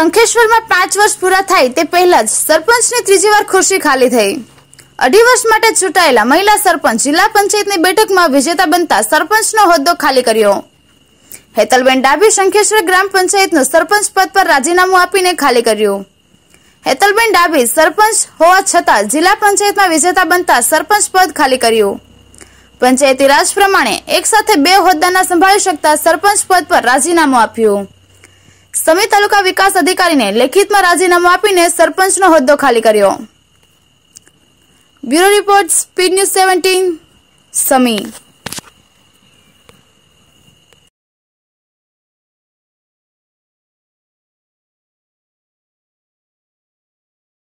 शंखेश्वर में 5 वर्ष पूरा थाय ते पहेला सरपंच ने 3जी वार खुर्शी खाली थई। 2.5 वर्ष माटे चूंटायेला महिला सरपंच जिला पंचायतनी बेठकमां विजेता बनता सरपंचनो होद्दो खाली कर्यो। हेतलबेन डाबी शंखेश्वर ग्राम पंचायतनो सरपंच पद पर राजीनामु आपीने खाली कर्यो। हेतलबेन डाबी सरपंच होवा छतां जिला पंचायतमां विजेता बनता सरपंच पद खाली कर्यो। पंचायती राज प्रमाणे एक साथे 2 होद्दाना संभाळी शकता सरपंच पद पर राजीनामु आप्यो। समी तालुका विकास अधिकारी ने लिखित में राजीनामु आपीने सरपंचनो होद्दो खाली कर्यो। ब्यूरो रिपोर्ट स्पीड न्यूज 17 समी।